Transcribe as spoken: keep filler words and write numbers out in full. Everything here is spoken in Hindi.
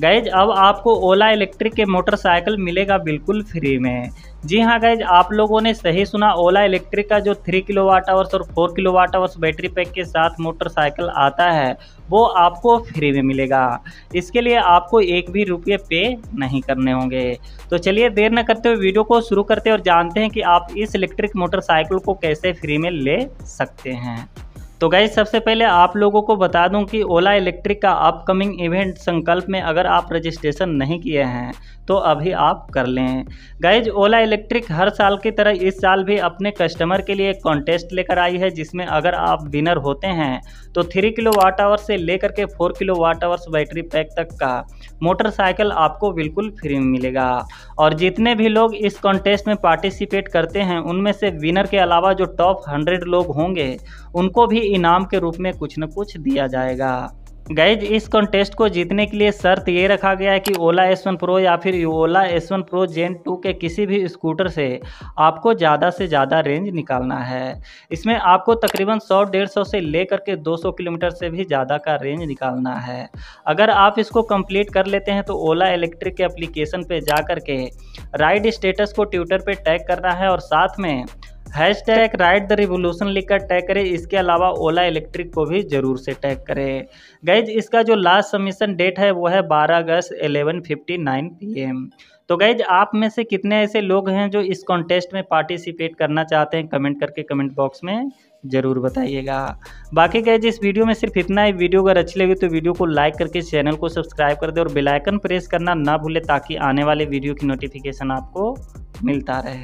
गाइज अब आपको ओला इलेक्ट्रिक के मोटरसाइकिल मिलेगा बिल्कुल फ्री में। जी हाँ गाइज, आप लोगों ने सही सुना, ओला इलेक्ट्रिक का जो थ्री किलोवाट आवर्स और four kilowatt hours battery pack के साथ मोटरसाइकिल आता है वो आपको फ्री में मिलेगा। इसके लिए आपको एक भी रुपये पे नहीं करने होंगे। तो चलिए देर न करते हुए वीडियो को शुरू करते हैं और जानते हैं कि आप इस इलेक्ट्रिक मोटरसाइकिल को कैसे फ्री में ले सकते हैं। तो गाइज सबसे पहले आप लोगों को बता दूं कि ओला इलेक्ट्रिक का अपकमिंग इवेंट संकल्प में अगर आप रजिस्ट्रेशन नहीं किए हैं तो अभी आप कर लें। गाइज ओला इलेक्ट्रिक हर साल की तरह इस साल भी अपने कस्टमर के लिए एक कॉन्टेस्ट लेकर आई है, जिसमें अगर आप विनर होते हैं तो थ्री किलो वाट आवर से लेकर के four kilowatt hours battery pack तक का मोटरसाइकिल आपको बिल्कुल फ्री में मिलेगा। और जितने भी लोग इस कॉन्टेस्ट में पार्टिसिपेट करते हैं उनमें से विनर के अलावा जो टॉप हंड्रेड लोग होंगे उनको भी इनाम के रूप में कुछ न कुछ दिया जाएगा। गाइज इस कॉन्टेस्ट को जीतने के लिए शर्त ये रखा गया है कि ओला एस वन प्रो या फिर Ola S one pro gen two के किसी भी स्कूटर से आपको ज़्यादा से ज़्यादा रेंज निकालना है। इसमें आपको तकरीबन सौ डेढ़ सौ से लेकर के दो सौ किलोमीटर से भी ज़्यादा का रेंज निकालना है। अगर आप इसको कंप्लीट कर लेते हैं तो ओला इलेक्ट्रिक के एप्लीकेशन पे जा कर के राइड स्टेटस को ट्विटर पे टैग करना है और साथ में hashtag ride the revolution लिखकर टैग करें। इसके अलावा ओला इलेक्ट्रिक को भी जरूर से टैग करें। गाइज इसका जो लास्ट सबमिशन डेट है वो है बारह अगस्त ग्यारह फिफ्टी नाइन पी एम। तो गाइज आप में से कितने ऐसे लोग हैं जो इस कॉन्टेस्ट में पार्टिसिपेट करना चाहते हैं, कमेंट करके कमेंट बॉक्स में ज़रूर बताइएगा। बाकी गाइज इस वीडियो में सिर्फ इतना ही। वीडियो अगर अच्छी लगी तो वीडियो को लाइक करके चैनल को सब्सक्राइब कर दें और बेल आइकन प्रेस करना ना भूलें ताकि आने वाले वीडियो की नोटिफिकेशन आपको मिलता रहे।